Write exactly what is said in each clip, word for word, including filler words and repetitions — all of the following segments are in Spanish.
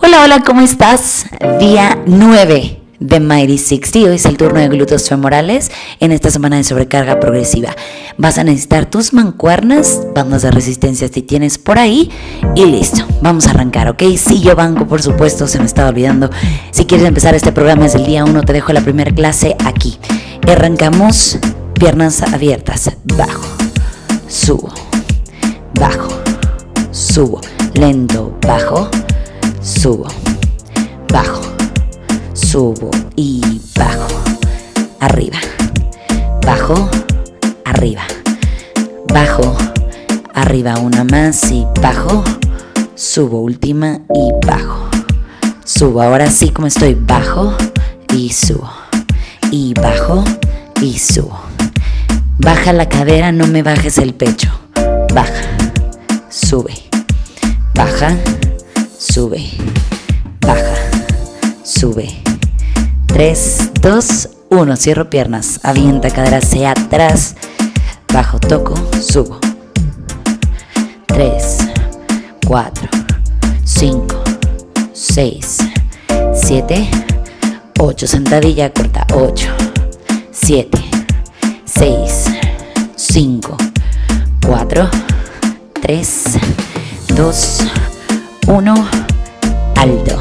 Hola, hola, ¿cómo estás? Día nueve de Mighty sesenta. Hoy es el turno de glúteos femorales en esta semana de sobrecarga progresiva. Vas a necesitar tus mancuernas, bandas de resistencia si tienes por ahí y listo. Vamos a arrancar, ¿ok? Sí, yo banco, por supuesto, se me estaba olvidando. Si quieres empezar este programa desde el día uno, te dejo la primera clase aquí. Arrancamos piernas abiertas, bajo, subo, bajo, subo, lento, bajo. Subo, bajo, subo y bajo, arriba, bajo, arriba, bajo, arriba, una más y bajo, subo, última y bajo, subo, ahora sí como estoy, bajo y subo, y bajo y subo, baja la cadera, no me bajes el pecho, baja, sube, baja, sube, baja, sube, tres, dos, uno, cierro piernas, avienta cadera hacia atrás, bajo, toco, subo, tres, cuatro, cinco, seis, siete, ocho, sentadilla corta, ocho, siete, seis, cinco, cuatro, tres, dos, uno, alto,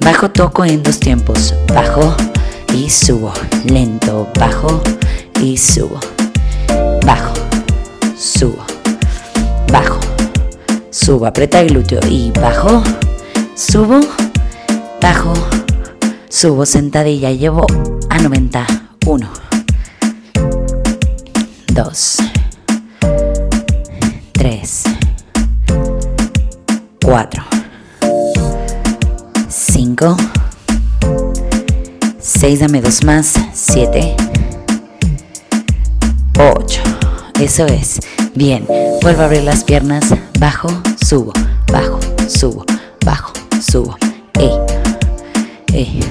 bajo, toco en dos tiempos, bajo y subo, lento, bajo y subo, bajo, subo, bajo, subo, aprieta el glúteo y bajo, subo, bajo, subo, sentadilla, llevo a noventa, uno, dos, tres, cuatro, cinco, seis, dame dos más, siete, ocho, eso es, bien, vuelvo a abrir las piernas, bajo, subo, bajo, subo, bajo, subo, ey, ey,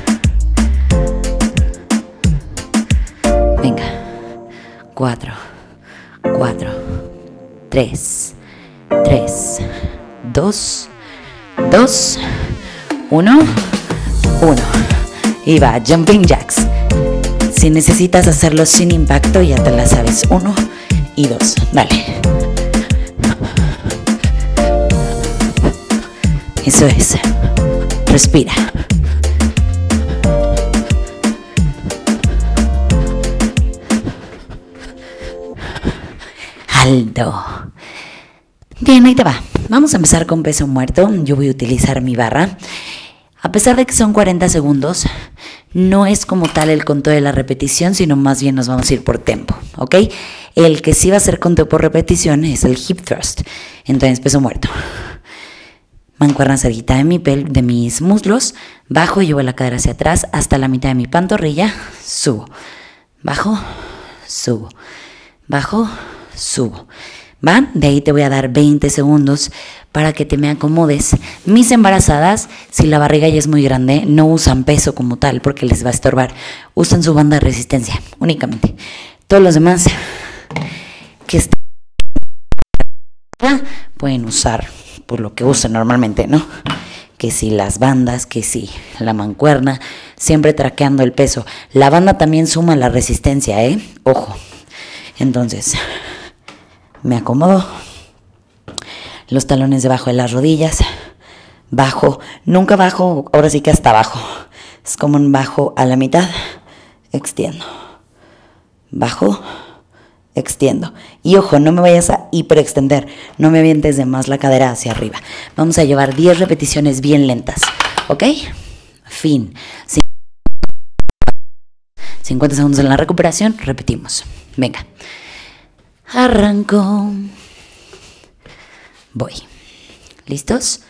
venga, cuatro, cuatro, tres, tres, dos, dos, uno, uno, y va, jumping jacks. Si necesitas hacerlo sin impacto, ya te la sabes, uno y dos, dale, eso es, respira, alto, bien, ahí te va. Vamos a empezar con peso muerto. Yo voy a utilizar mi barra. A pesar de que son cuarenta segundos, no es como tal el conteo de la repetición, sino más bien nos vamos a ir por tiempo, ¿ok? El que sí va a ser conteo por repetición es el hip thrust. Entonces, peso muerto. Mancuerna cerquita de, mi pel de mis muslos. Bajo, llevo la cadera hacia atrás hasta la mitad de mi pantorrilla. Subo, bajo, subo, bajo, subo. ¿Va? De ahí te voy a dar veinte segundos para que te me acomodes. Mis embarazadas, si la barriga ya es muy grande, no usan peso como tal porque les va a estorbar. Usan su banda de resistencia únicamente. Todos los demás que están pueden usar por lo que usan normalmente, ¿no? Que si las bandas, que si la mancuerna, siempre traqueando el peso. La banda también suma la resistencia, ¿eh? Ojo. Entonces, me acomodo, los talones debajo de las rodillas, bajo, nunca bajo, ahora sí que hasta abajo, es como un bajo a la mitad, extiendo, bajo, extiendo, y ojo, no me vayas a hiperextender, no me avientes de más la cadera hacia arriba, vamos a llevar diez repeticiones bien lentas, ¿ok? Fin, cincuenta segundos en la recuperación, repetimos, venga. Arranco. Voy. ¿Listos?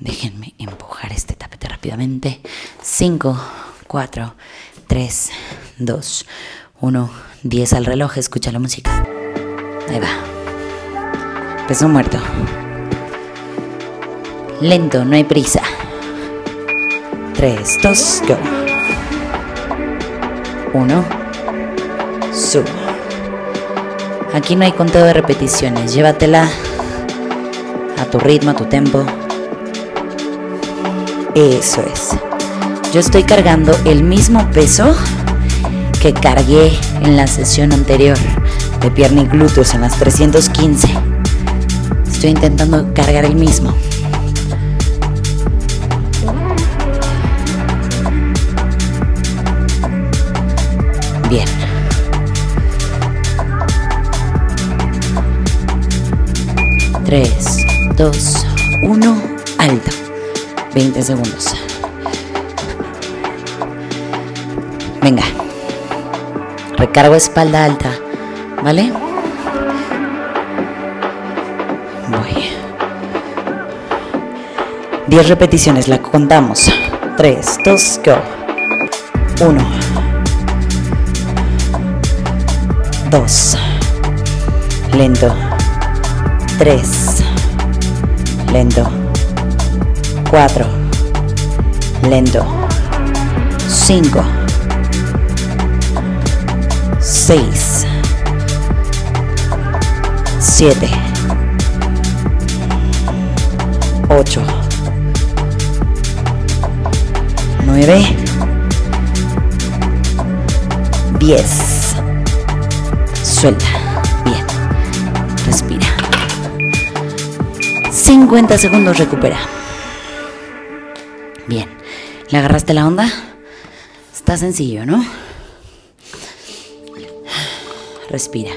Déjenme empujar este tapete rápidamente. cinco, cuatro, tres, dos, uno, diez al reloj. Escucha la música. Ahí va. Peso muerto. Lento, no hay prisa. tres, dos, go. uno, subo. Aquí no hay conteo de repeticiones, llévatela a tu ritmo, a tu tempo. Eso es. Yo estoy cargando el mismo peso que cargué en la sesión anterior de pierna y glúteos en las trescientos quince. Estoy intentando cargar el mismo. Bien. tres, dos, uno, alto. veinte segundos. Venga. Recargo espalda alta, ¿vale? Voy. diez repeticiones, la contamos. tres, dos, go. uno, dos. Lento. tres. Lento. cuatro. Lento. cinco. seis. siete. ocho. nueve. diez. Suelta. Bien. Respira. cincuenta segundos, recupera. Bien. ¿Le agarraste la onda? Está sencillo, ¿no? Respira.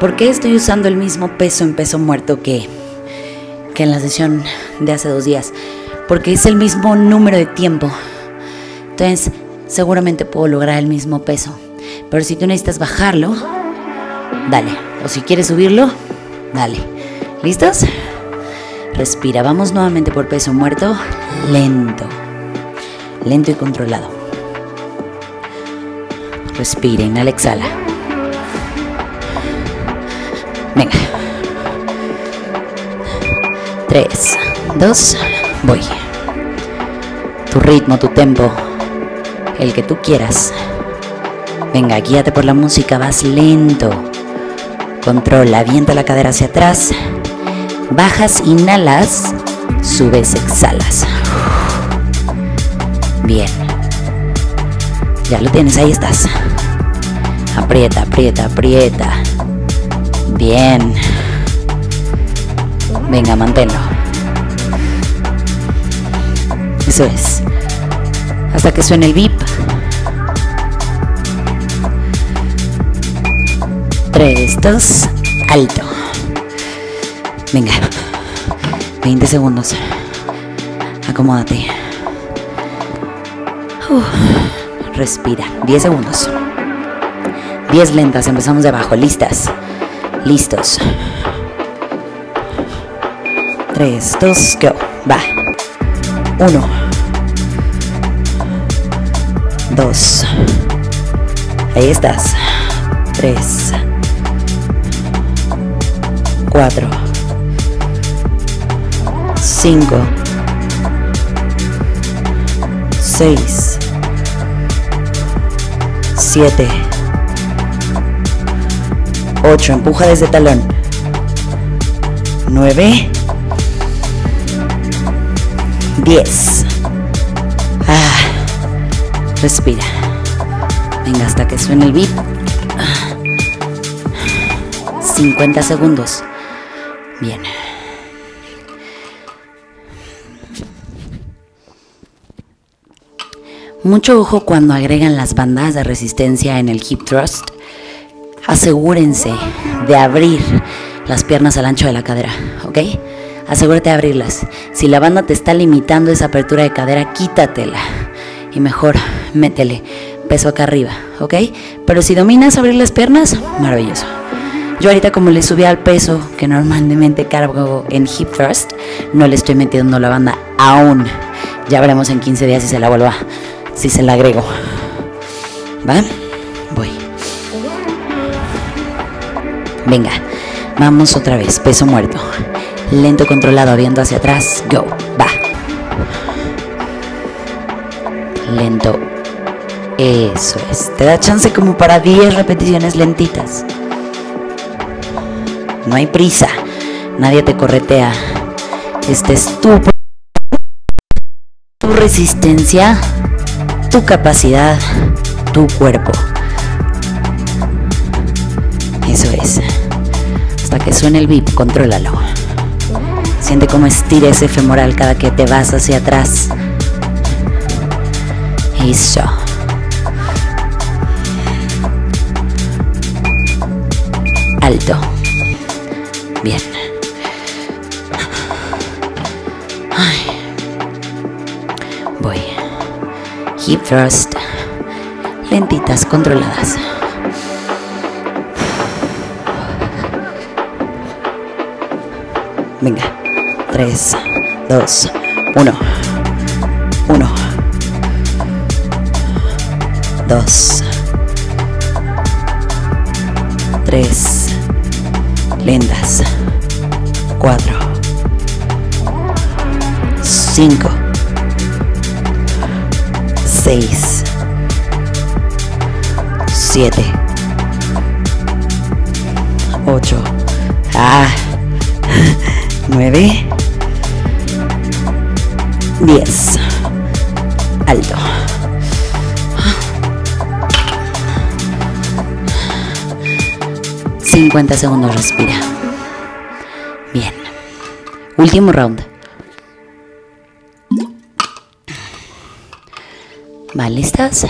¿Por qué estoy usando el mismo peso en peso muerto que, que en la sesión de hace dos días? Porque es el mismo número de tiempo. Entonces, seguramente puedo lograr el mismo peso. Pero si tú necesitas bajarlo, dale. O si quieres subirlo, dale. ¿Listos? Respira. Vamos nuevamente por peso muerto. Lento. Lento y controlado. Respira, inhala, exhala. Venga. tres, dos, voy. Tu ritmo, tu tempo, el que tú quieras. Venga, guíate por la música, vas lento. Controla, avienta la cadera hacia atrás. Bajas, inhalas, subes, exhalas. Bien. Ya lo tienes, ahí estás. Aprieta, aprieta, aprieta. Bien. Venga, manténlo. Eso es. Hasta que suene el bip. tres, dos, alto. Venga. veinte segundos. Acomódate. Uf. Respira, diez segundos. diez lentas, empezamos de abajo, listas. Listos. tres, dos, go. Va. uno, dos. Ahí estás. tres, cuatro, cinco, seis. siete, ocho, empuja desde talón, nueve, diez, ah, respira, venga hasta que suene el beat, cincuenta segundos, bien. Mucho ojo cuando agregan las bandas de resistencia en el hip thrust. Asegúrense de abrir las piernas al ancho de la cadera, ¿ok? Asegúrate de abrirlas. Si la banda te está limitando esa apertura de cadera, quítatela y mejor métele peso acá arriba, ¿ok? Pero si dominas abrir las piernas, maravilloso. Yo ahorita como le subí al peso que normalmente cargo en hip thrust, no le estoy metiendo la banda aún. Ya veremos en quince días si se la vuelvo a... Si se la agrego. ¿Va? Voy. Venga. Vamos otra vez. Peso muerto. Lento, controlado. Viendo hacia atrás. Go. Va. Lento. Eso es. Te da chance como para diez repeticiones lentitas. No hay prisa. nadie te corretea. Este es tu, tu resistencia, tu capacidad, tu cuerpo. Eso es. Hasta que suene el bip, contrólalo. Siente cómo estira ese femoral cada que te vas hacia atrás. Eso. Alto. Bien. Ay. Voy. Hip thrust. Lentitas, controladas. Venga, tres, dos, uno, uno, dos, tres, lentas, cuatro, cinco, seis, siete, ocho, ah, nueve, diez. Alto. cincuenta segundos, respira. Bien. Último round. ¿Van listas?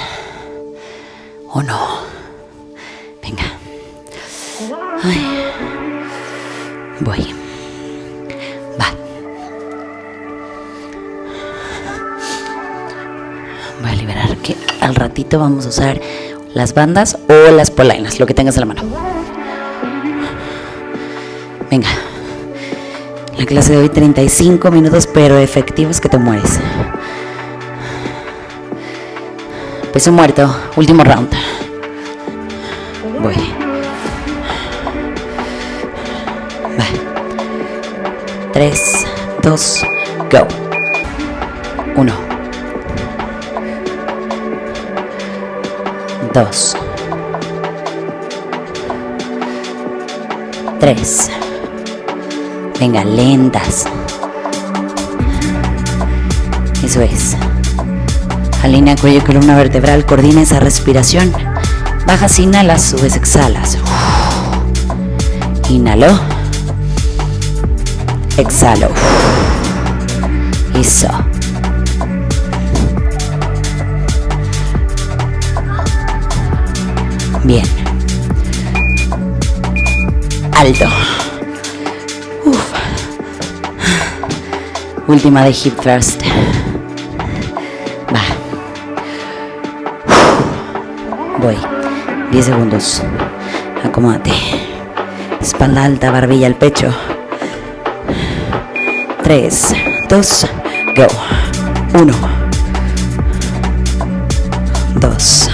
¿O no? Venga. Ay. Voy. Voy a liberar que al ratito vamos a usar las bandas o las polainas, lo que tengas en la mano. Venga. La clase de hoy, treinta y cinco minutos, pero efectivos que te mueres. Peso muerto, último round. Voy. Va. tres, dos, go. uno. Dos, tres, venga, lentas, eso es, alinea cuello y columna vertebral, coordina esa respiración, bajas, inhalas, subes, exhalas, uf. Inhalo, exhalo, uf. Eso. Bien. Alto. Uf. Última de hip thrust. Va. Uf. Voy. diez segundos. Acomódate. Espalda alta, barbilla al pecho. tres, dos, go. uno, dos.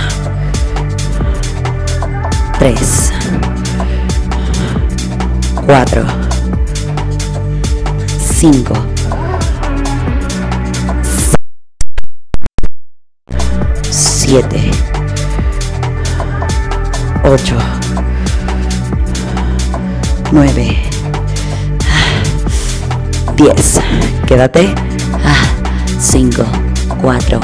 tres, cuatro, cinco, seis, siete, ocho, nueve, diez. Quédate. cinco, cuatro,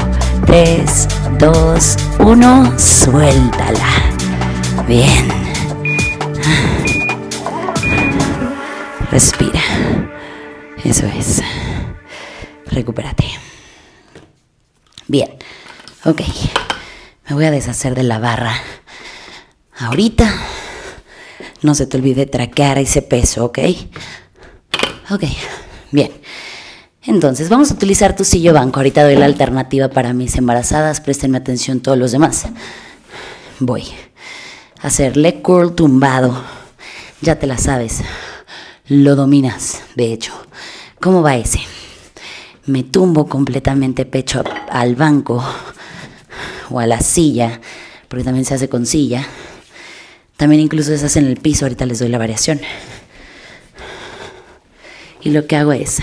tres, dos, uno. Suéltala. Bien. Respira. Eso es. Recupérate. Bien. Ok. Me voy a deshacer de la barra. Ahorita. No se te olvide traquear ese peso, ¿ok? Ok. Bien. Entonces, vamos a utilizar tu sillo banco. Ahorita doy la alternativa para mis embarazadas. Préstenme atención todos los demás. Voy. Hacer leg curl tumbado. Ya te la sabes. Lo dominas, de hecho. ¿Cómo va ese? Me tumbo completamente pecho al banco o a la silla, porque también se hace con silla. También incluso se hace en el piso, ahorita les doy la variación. Y lo que hago es,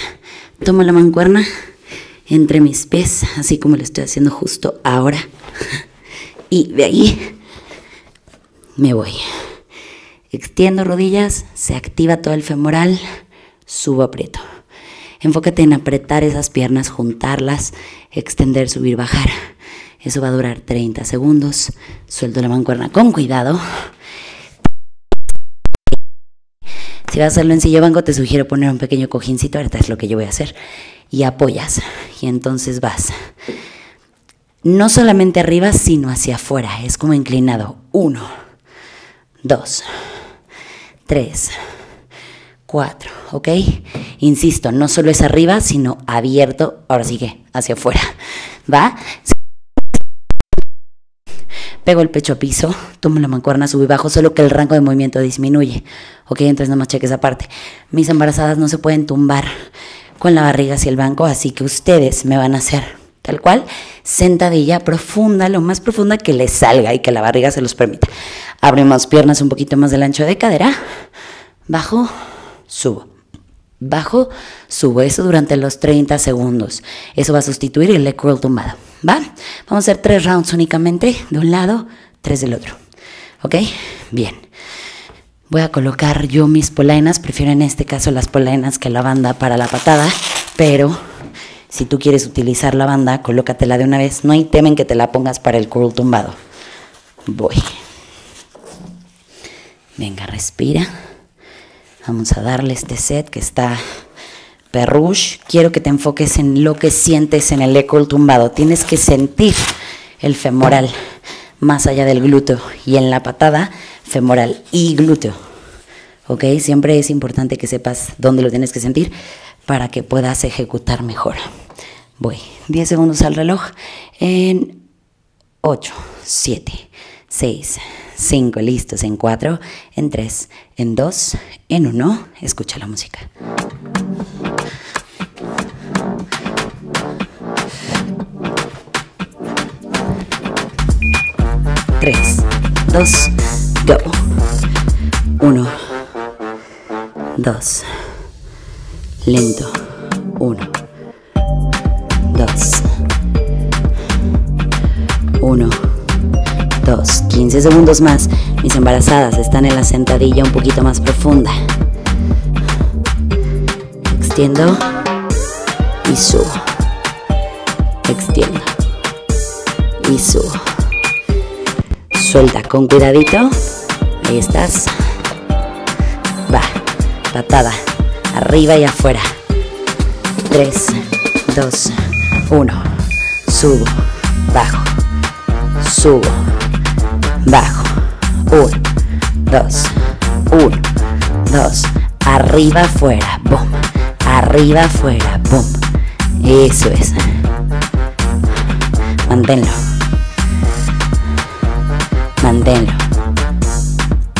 tomo la mancuerna entre mis pies, así como lo estoy haciendo justo ahora. Y de ahí me voy. Extiendo rodillas, se activa todo el femoral, subo, aprieto. Enfócate en apretar esas piernas, juntarlas, extender, subir, bajar. Eso va a durar treinta segundos. Suelto la mancuerna con cuidado. Si vas a hacerlo en silla banco, te sugiero poner un pequeño cojincito. Ahorita es lo que yo voy a hacer. Y apoyas. Y entonces vas. No solamente arriba, sino hacia afuera. Es como inclinado. Uno, dos, tres, cuatro. ¿Ok? Insisto, no solo es arriba, sino abierto. Ahora sí que hacia afuera. ¿Va? Pego el pecho a piso, tomo la mancuerna, subo y bajo, solo que el rango de movimiento disminuye. Ok, entonces nomás cheque esa parte. Mis embarazadas no se pueden tumbar con la barriga hacia el banco, así que ustedes me van a hacer tal cual sentadilla profunda, lo más profunda que les salga y que la barriga se los permita. Abrimos piernas un poquito más del ancho de cadera, bajo, subo. Bajo, subo, eso durante los treinta segundos. Eso va a sustituir el leg curl tumbado, ¿va? Vamos a hacer tres rounds únicamente, de un lado, tres del otro. ¿Ok? Bien. Voy a colocar yo mis polainas, prefiero en este caso las polainas que la banda para la patada, pero si tú quieres utilizar la banda, colócatela de una vez. No hay tema en que te la pongas para el curl tumbado. Voy. Venga, respira. Vamos a darle este set que está perrush. Quiero que te enfoques en lo que sientes en el leg curl tumbado. Tienes que sentir el femoral más allá del glúteo. Y en la patada, femoral y glúteo. ¿Ok? Siempre es importante que sepas dónde lo tienes que sentir para que puedas ejecutar mejor. Voy. diez segundos al reloj. En ocho, siete, seis, cinco, listos, en cuatro, en tres, en dos, en uno, escucha la música. tres, dos, go. uno, dos, lento, uno, dos, uno, quince segundos más. Mis embarazadas están en la sentadilla un poquito más profunda. Extiendo y subo. Extiendo y subo. Suelta con cuidadito. Ahí estás. Va. Patada. Arriba y afuera. tres, dos, uno. Subo. Bajo. Subo. Bajo, uno, dos, uno, dos, arriba, afuera, boom, arriba, afuera, boom, eso es, manténlo, manténlo,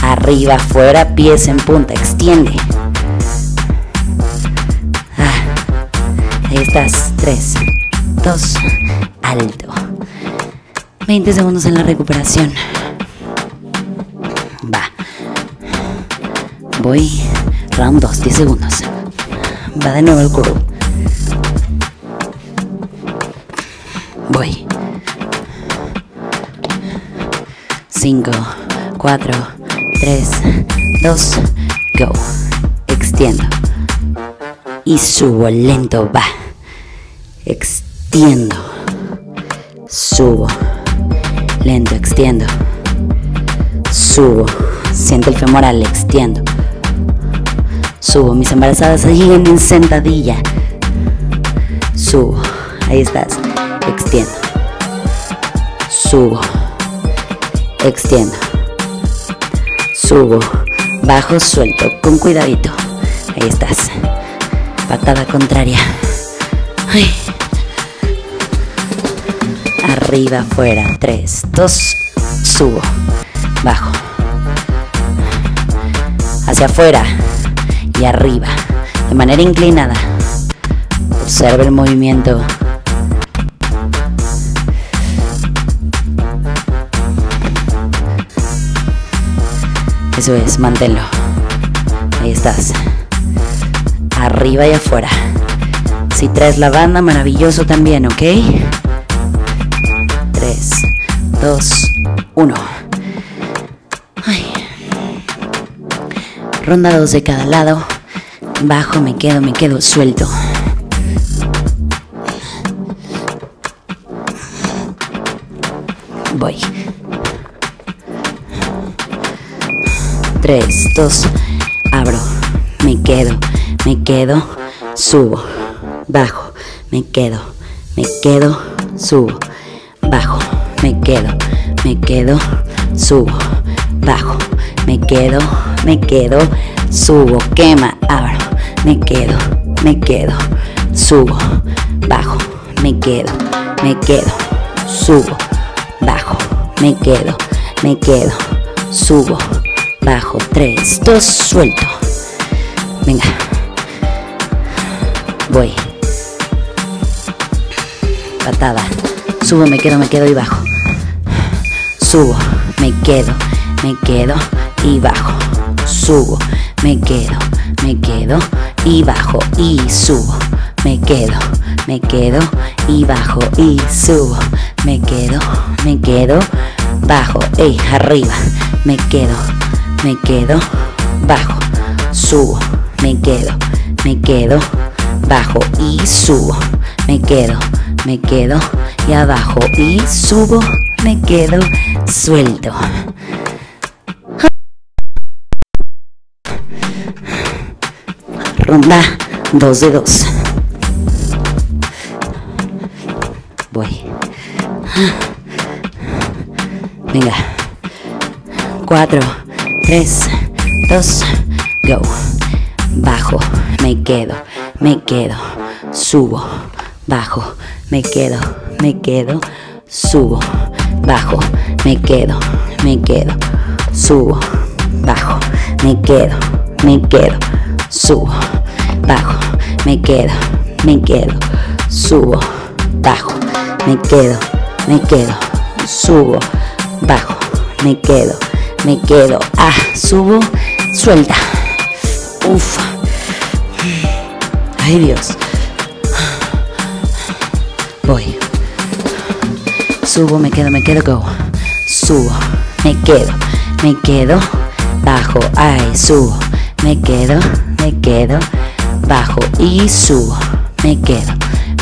arriba, afuera, pies en punta, extiende, ah, ahí estás, tres, dos, alto, veinte segundos en la recuperación. Voy, round dos, diez segundos. Va de nuevo el curl. Voy. cinco, cuatro, tres, dos, go. Extiendo. Y subo, lento, va. Extiendo. Subo. Lento, extiendo. Subo. Siento el femoral, extiendo. Subo, mis embarazadas siguen en sentadilla. Subo, ahí estás. Extiendo. Subo. Extiendo. Subo. Bajo, suelto. Con cuidadito. Ahí estás. Patada contraria. Ay. Arriba, afuera. tres, dos. Subo. Bajo. Hacia afuera. Y arriba, de manera inclinada. Observa el movimiento. Eso es, manténlo. Ahí estás. Arriba y afuera. Si traes la banda, maravilloso también, ¿ok? tres, dos, uno. Ronda dos de cada lado, bajo, me quedo, me quedo, suelto. Voy. Tres, dos, abro, me quedo, me quedo, subo, bajo, me quedo, me quedo, subo, bajo, me quedo, me quedo, subo, bajo, me quedo, me quedo, subo, quema, abro, me quedo, me quedo, subo, bajo, me quedo, me quedo, subo, bajo, me quedo, me quedo, subo, bajo, tres, dos, suelto. Venga, voy. Patada, subo, me quedo, me quedo y bajo. Subo, me quedo, me quedo y bajo. Subo, me quedo, me quedo y bajo y subo. Me quedo, me quedo y bajo y subo. Me quedo, me quedo, bajo, ey, arriba. Me quedo, me quedo, bajo, subo. Me quedo, me quedo, bajo y subo. Me quedo, me quedo y abajo y subo. Me quedo, suelto. Ronda dos de dos. Voy. Venga. Cuatro, tres, dos, go. Bajo, me quedo, me quedo, subo, bajo, me quedo, me quedo, subo, bajo, me quedo, me quedo, subo, bajo, me quedo, me quedo, subo, bajo, me quedo, me quedo, subo, bajo, me quedo, me quedo, subo, bajo, me quedo, me quedo, ah, subo, suelta, ufa, ay Dios, voy, subo, me quedo, me quedo, go, subo, me quedo, me quedo, bajo, ay, subo, me quedo, me quedo, bajo y subo, me quedo,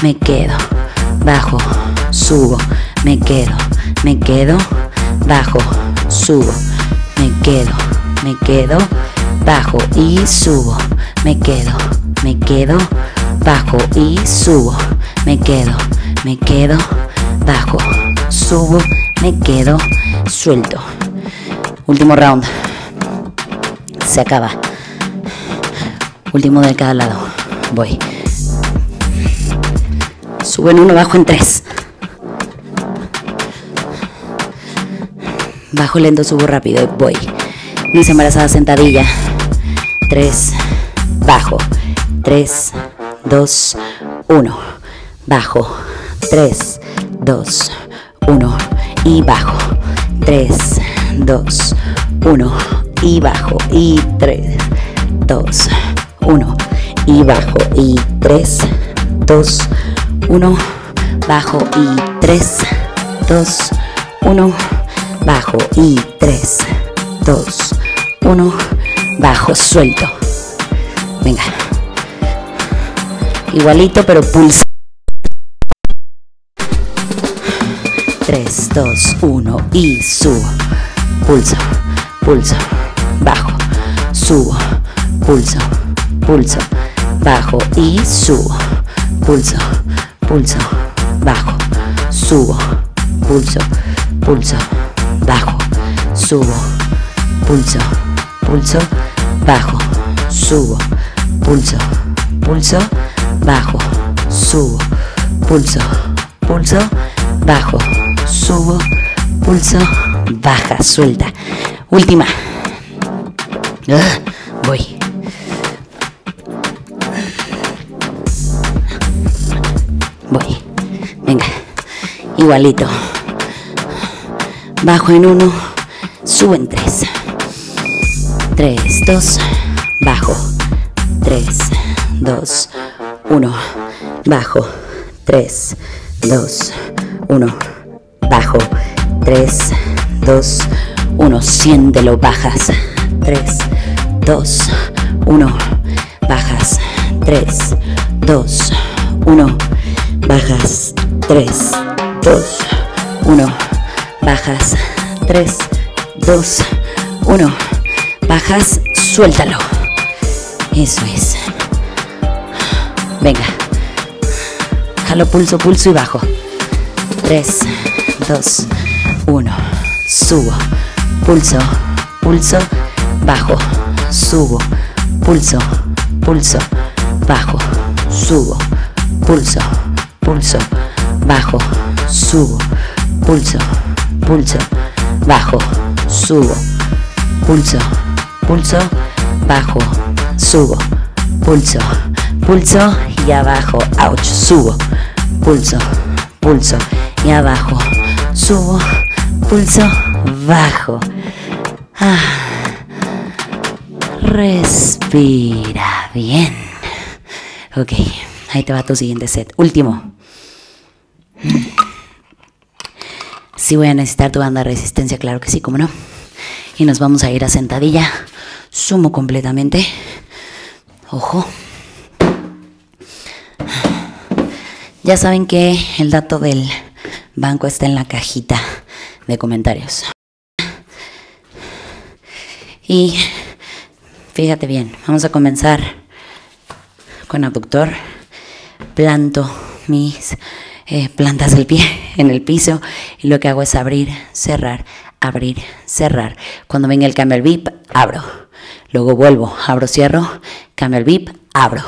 me quedo, bajo, subo, me quedo, me quedo, bajo, subo, me quedo, me quedo, bajo y subo, me quedo, me quedo, bajo y subo, me quedo, me quedo, bajo, subo, me quedo, suelto. Último round. Se acaba. Último de cada lado. Voy. Subo en uno, bajo en tres. Bajo lento, subo rápido. Voy. Mis embarazadas, sentadilla. Tres. Bajo. Tres. Dos. Uno. Bajo. Tres. Dos. Uno. Y bajo. Tres. Dos. Uno. Y bajo. Y tres. Dos. uno y bajo y tres, dos, uno, bajo y tres, dos, uno, bajo y tres, dos, uno, bajo, suelto. Venga, igualito pero pulsa. tres, dos, uno y subo, pulso, pulso, bajo, subo, pulso, pulso, bajo y subo, pulso, pulso, bajo, subo, pulso, pulso, bajo, subo, pulso, pulso, bajo, subo, pulso, pulso, bajo, subo, pulso, pulso, bajo, subo, pulso, baja, suelta. Última. Uh, voy. Voy, venga, igualito, bajo en uno, subo en tres, tres, dos, bajo, tres, dos, uno, bajo, tres, dos, uno, bajo, tres, dos, uno, siéntelo, bajas, tres, dos, uno, bajas, tres, dos, uno, bajas, tres, dos, uno, bajas, tres, dos, uno, bajas, suéltalo. Eso es. Venga. Jalo, pulso, pulso y bajo. tres, dos, uno. Subo, pulso, pulso, bajo. Subo, pulso, pulso, bajo. Subo, pulso, pulso, bajo. Subo, pulso, pulso, bajo. Subo, pulso, pulso, bajo. Subo, pulso, pulso y abajo. Ouch. Subo, pulso, pulso y abajo. Subo, pulso, bajo. Ah. Respira bien. Ok, ahí te va tu siguiente set. Último. Si sí voy a necesitar tu banda de resistencia, claro que sí, cómo no. Y nos vamos a ir a sentadilla. Sumo completamente. Ojo. Ya saben que el dato del banco está en la cajita de comentarios. Y fíjate bien, vamos a comenzar con abductor. Planto mis eh, plantas del pie en el piso y lo que hago es abrir, cerrar, abrir, cerrar. Cuando venga el cambio al bip, abro. Luego vuelvo, abro, cierro, cambio al bip, abro.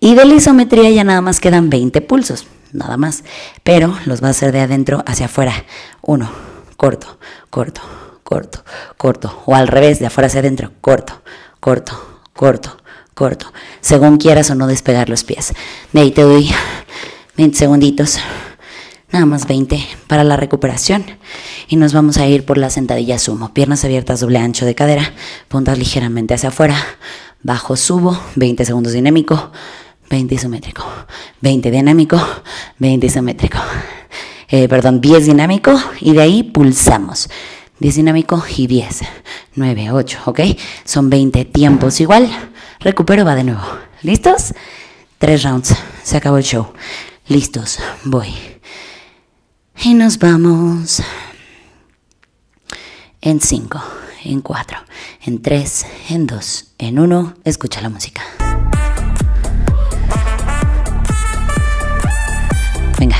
Y de la isometría ya nada más quedan veinte pulsos, nada más. Pero los va a hacer de adentro hacia afuera. Uno, corto, corto, corto, corto. O al revés, de afuera hacia adentro, corto, corto, corto, corto. Según quieras o no despegar los pies. De ahí te doy veinte segunditos, nada más veinte para la recuperación. Y nos vamos a ir por la sentadilla sumo. Piernas abiertas, doble ancho de cadera, puntas ligeramente hacia afuera. Bajo, subo, veinte segundos dinámico. veinte isométrico, veinte dinámico, veinte isométrico, eh, perdón, diez dinámico y de ahí pulsamos, diez dinámico y diez, nueve, ocho, ok, son veinte tiempos igual, recupero, va de nuevo, ¿listos? tres rounds, se acabó el show, listos, voy, y nos vamos en cinco, en cuatro, en tres, en dos, en uno, escucha la música. Venga.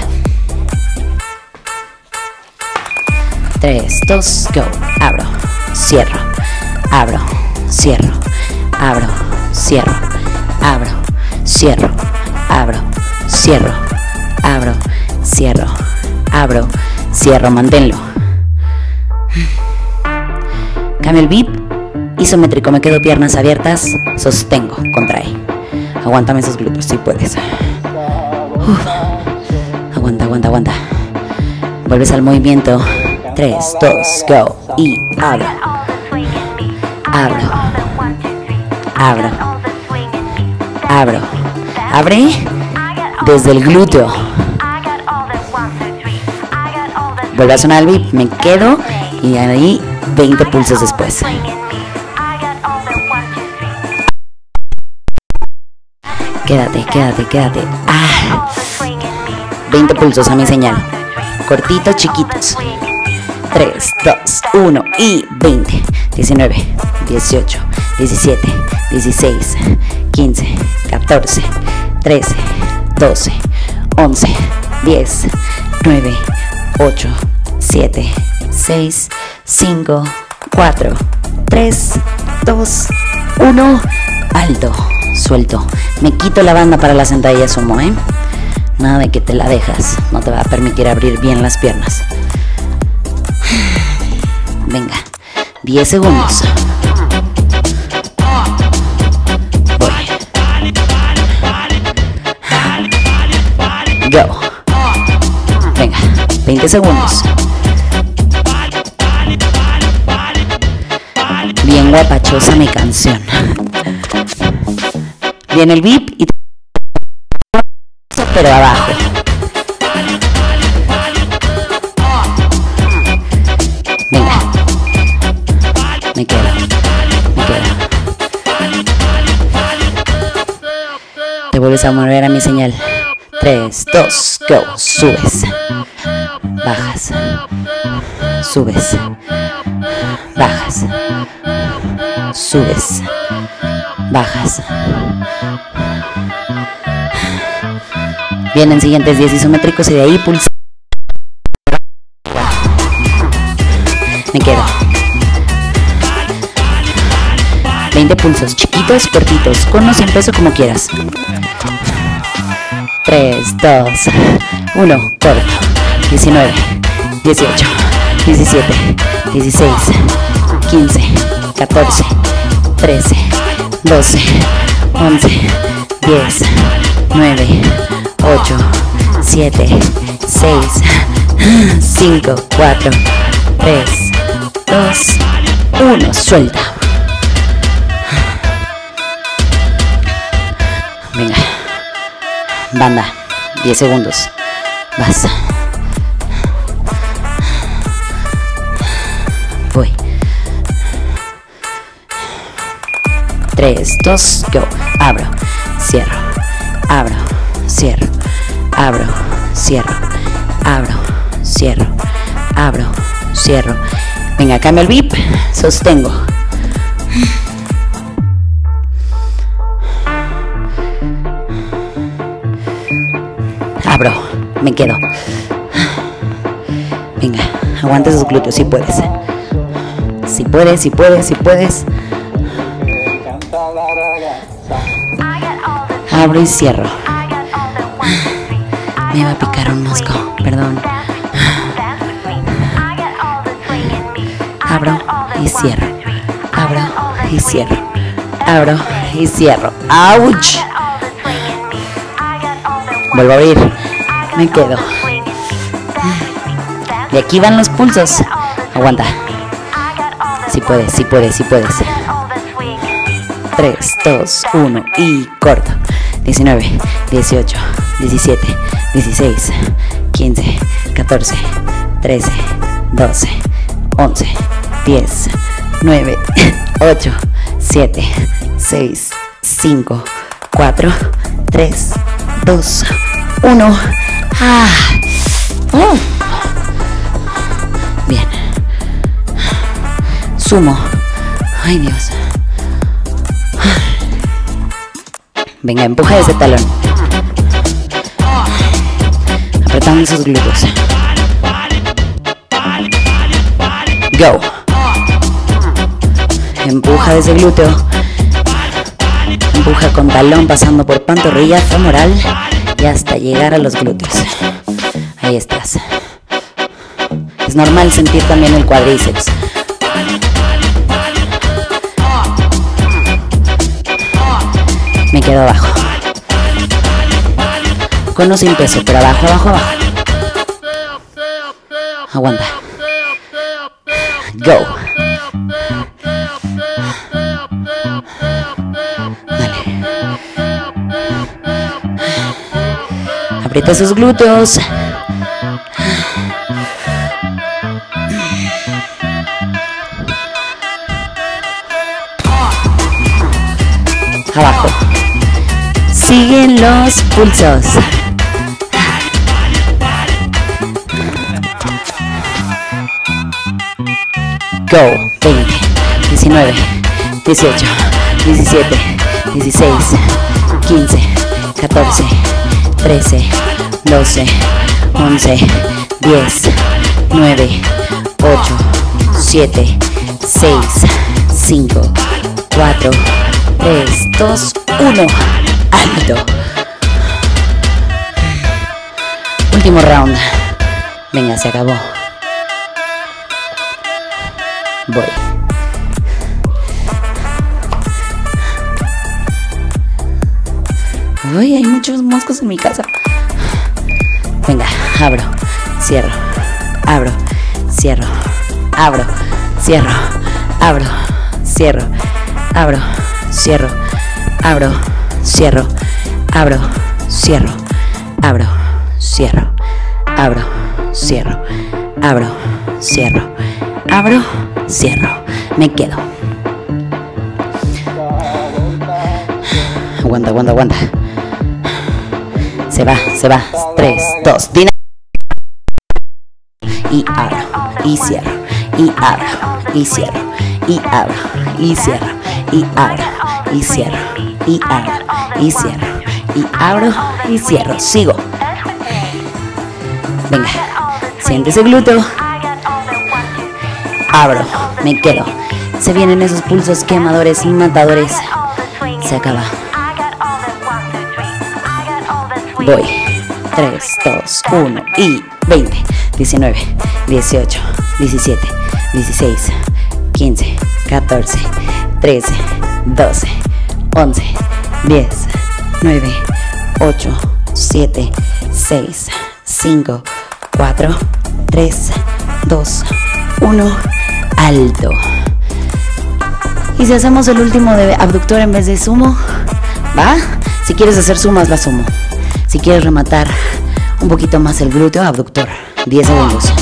tres, dos, go. Abro, cierro, abro, cierro, abro, cierro, abro, cierro, abro, cierro, abro, cierro, abro, cierro, manténlo. Cambio el bip, isométrico, me quedo piernas abiertas, sostengo, contrae. Aguántame esos glúteos si puedes. Uf. Aguanta, aguanta, aguanta. Vuelves al movimiento. tres, dos, go. Y abro. Abro. Abro. Abro. Abre desde el glúteo. Vuelve a sonar el beat. Me quedo. Y ahí veinte pulsos después. Quédate, quédate, quédate. Ah. veinte pulsos a mi señal. Cortitos, chiquitos. tres, dos, uno y veinte. diecinueve, dieciocho, diecisiete, dieciséis, quince, catorce, trece, doce, once, diez, nueve, ocho, siete, seis, cinco, cuatro, tres, dos, uno. Alto, suelto. Me quito la banda para la sentadilla sumo, ¿eh? Nada de que te la dejas, no te va a permitir abrir bien las piernas. Venga, diez segundos. Voy. Go. Venga, veinte segundos. Bien guapachosa mi canción. Viene el beep y te... pero abajo. Venga. Me quedo. Me quedo. vuelves a mover a mi señal. tres, dos, go. Subes, bajas, subes, bajas, subes, bajas. Vienen siguientes diez isométricos y de ahí pulsa. Me quedo veinte pulsos, chiquitos, cortitos, con o sin peso, como quieras. Tres, dos, uno, corto. diecinueve, dieciocho, diecisiete, dieciséis, quince, catorce, trece, doce, once, diez, nueve, ocho, siete, seis, cinco, cuatro, tres, dos, uno, suelta. Venga, banda, diez segundos, vas. Voy. tres, dos, go. Abro, cierro, abro, cierro, abro, cierro, abro, cierro, abro, cierro. Venga, cambio el bip, sostengo. Abro, me quedo. Venga, aguanta esos glúteos, si puedes. Si puedes, si puedes, si puedes. Abro y cierro. Me va a picar un mosco, perdón. Abro y cierro. Abro y cierro. Abro y cierro. ¡Auch! Vuelvo a abrir. Me quedo. Y aquí van los pulsos. Aguanta. Si puedes, si puedes, si puedes. tres, dos, uno y corto. diecinueve, dieciocho, diecisiete, dieciséis, quince, catorce, trece, doce, once, diez, nueve, ocho, siete, seis, cinco, cuatro, tres, dos, uno. Ah. Uh. Bien. Sumo. Ay, Dios. Venga, empuja ese talón. Apretando esos glúteos. Go. Empuja ese glúteo. Empuja con talón pasando por pantorrilla, femoral, y hasta llegar a los glúteos. Ahí estás. Es normal sentir también el cuádriceps. Me quedo abajo. Con o sin peso, pero abajo, abajo, abajo. Aguanta. Go. Aprieta esos glúteos. Abajo. Siguen los pulsos. Go. veinte, diecinueve, dieciocho, diecisiete, dieciséis, quince, catorce, trece, doce, once, diez, nueve, ocho, siete, seis, cinco, cuatro, tres, dos, uno. Alto. Último round. Venga, se acabó. Voy. Uy, hay muchos moscos en mi casa. Venga, abro, cierro, abro, cierro, abro, cierro, abro, cierro, abro, cierro, abro, cierro, abro, cierro, abro, cierro, abro, cierro, abro, cierro, abro, cierro. Me quedo. Aguanta, aguanta, aguanta. se va, se va, tres, dos, dinámica, y abro, y cierro, y abro, y cierro, y abro, y cierro, y abro, y cierro, y abro, y cierro, y abro, y cierro, sigo, venga, siente ese glúteo, abro, me quedo, se vienen esos pulsos quemadores y matadores, se acaba. Voy, tres, dos, uno, y veinte, diecinueve, dieciocho, diecisiete, dieciséis, quince, catorce, trece, doce, once, diez, nueve, ocho, siete, seis, cinco, cuatro, tres, dos, uno, alto. Y si hacemos el último de abductor en vez de sumo, ¿va? Si quieres hacer sumas, la sumo. Si quieres rematar un poquito más el glúteo, abductor, diez segundos.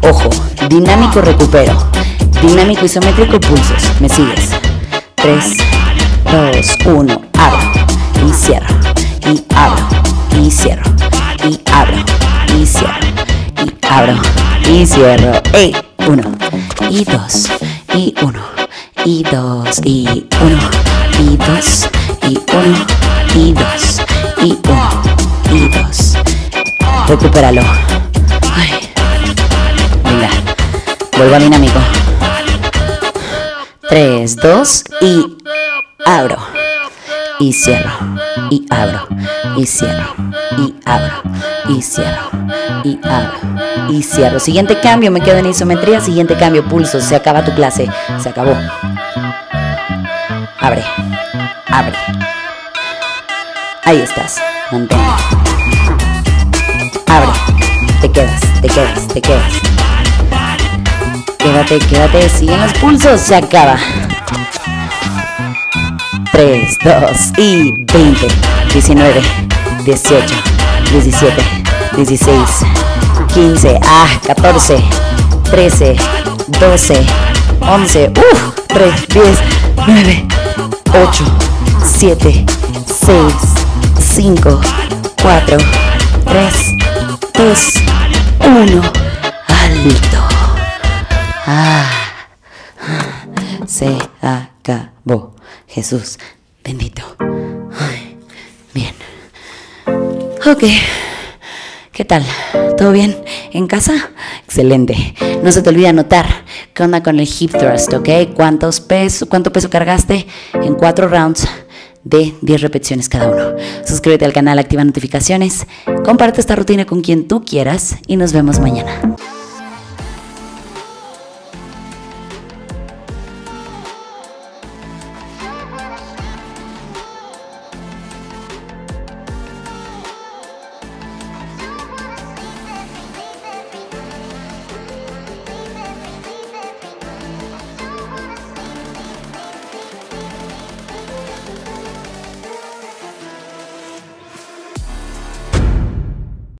Ojo, dinámico recupero, dinámico isométrico pulsos, me sigues. tres, dos, uno, abro, y cierro, y abro, y cierro, y abro, y cierro, y abro, y cierro. ¡Ey! uno, y dos, y uno, y dos, y uno, y dos, y uno, y dos, y uno. Y dos. Recupéralo. Ay. Venga. Vuelvo a dinámico. Tres, dos, y abro. Y cierro. Y abro. Y cierro. Y abro. Y cierro. Y abro. Y cierro. Siguiente cambio. Me quedo en isometría. Siguiente cambio. Pulso. Se acaba tu clase. Se acabó. Abre. Abre. Ahí estás. Mantén. Abre. Te quedas, te quedas, te quedas. Quédate, quédate. Siguen los pulsos. Se acaba. tres, dos, y veinte, diecinueve, dieciocho, diecisiete, dieciséis, quince, ah, catorce, trece, doce, once, uff, tres, diez, nueve, ocho, siete, seis, cinco, cuatro, tres, dos, uno, alto. Ah, se acabó. Jesús bendito. Ay, bien. Ok. ¿Qué tal? ¿Todo bien? ¿En casa? Excelente. No se te olvide anotar qué onda con el hip thrust, ¿ok? ¿Cuántos pesos, cuánto peso cargaste en cuatro rounds de diez repeticiones cada uno? Suscríbete al canal, activa notificaciones, comparte esta rutina con quien tú quieras y nos vemos mañana.